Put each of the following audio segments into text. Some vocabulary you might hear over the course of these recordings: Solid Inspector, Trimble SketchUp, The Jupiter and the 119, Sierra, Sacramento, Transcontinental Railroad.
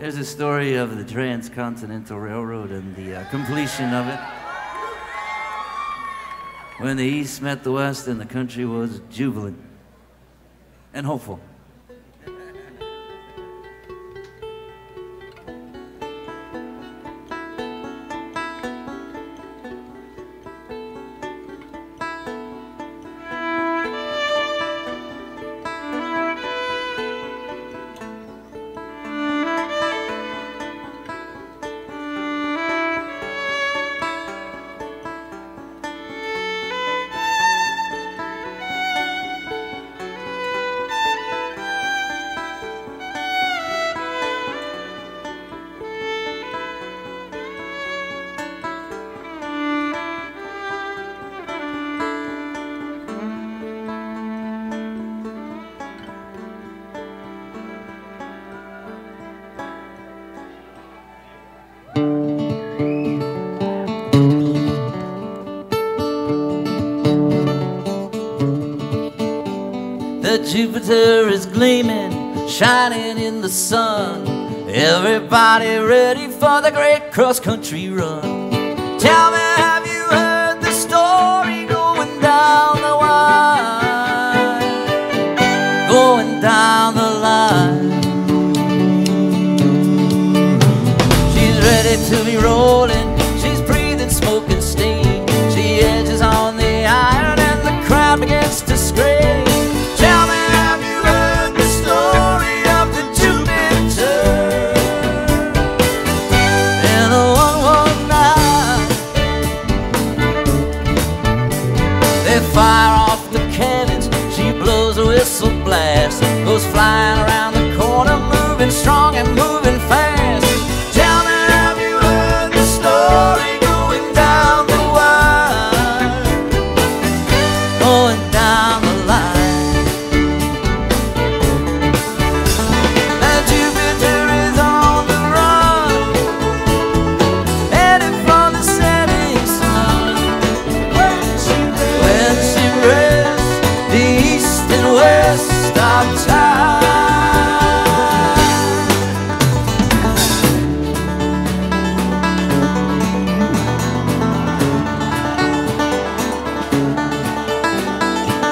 There's a story of the Transcontinental Railroad and the completion of it. When the East met the West and the country was jubilant and hopeful. Jupiter is gleaming, shining in the sun. Everybody ready for the great cross-country run. Tell me, have you heard the story going down the line? Going down the line. She's ready to be rolling. She's breathing smoke and steam. She edges on the iron and the crowd begins to scream. Goes flying around the corner, moving strong and moving fast. Tell me, have you heard the story going down the line? Going down the line. And Jupiter is on the run, headed for the setting sun. When she rests, the east and west stop time.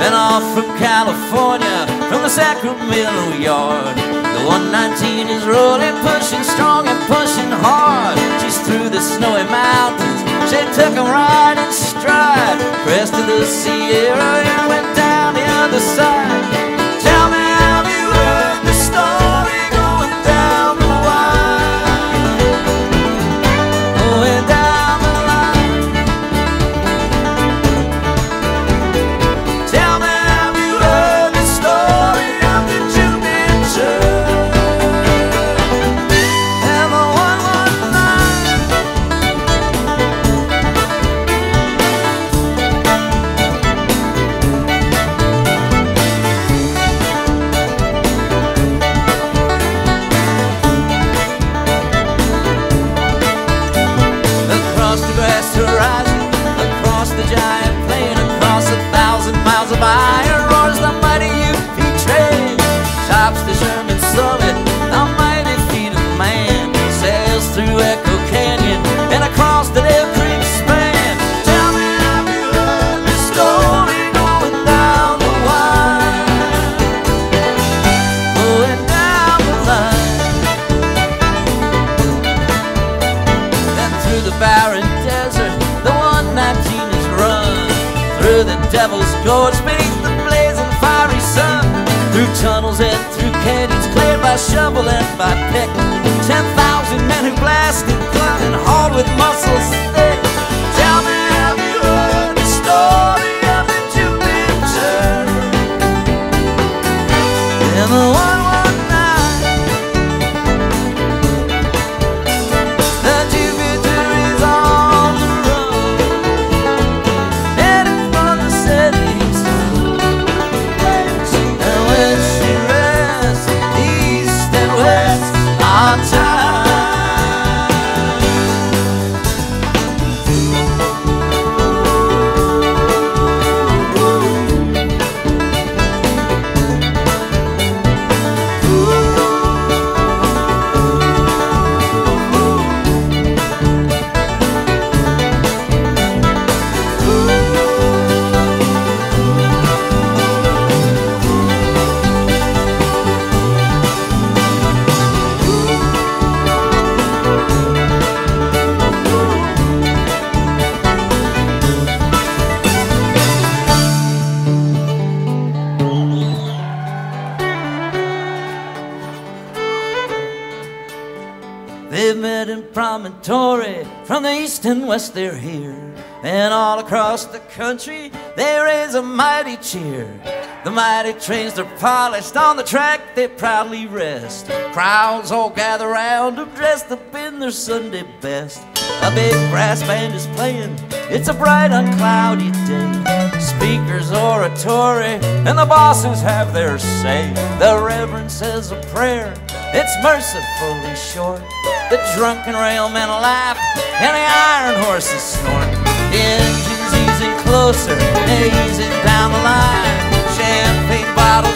And off from California, from the Sacramento yard, the 119 is rolling, pushing strong and pushing hard. She's through the snowy mountains, she took a ride in stride, crest of the Sierra and went down the other side. Devil's Gorge, beneath the blazing fiery sun, through tunnels and through canyons, cleared by shovel and by pick. 10,000 men who blasted, clung and hauled with muscles thick. Tell me, have you heard the story of the Jupiter and the 119? The Jupiter is on the road, and and promontory, from the east and west they're here, and all across the country there is a mighty cheer. The mighty trains are polished, on the track they proudly rest. Crowds all gather round them, dressed up in their Sunday best. A big brass band is playing, it's a bright uncloudy day. Speakers oratory, and the bosses have their say. The reverend says a prayer, it's mercifully short. The drunken railmen laugh, and the iron horses snort. The engine's easing closer, they're easing down the line. Champagne bottles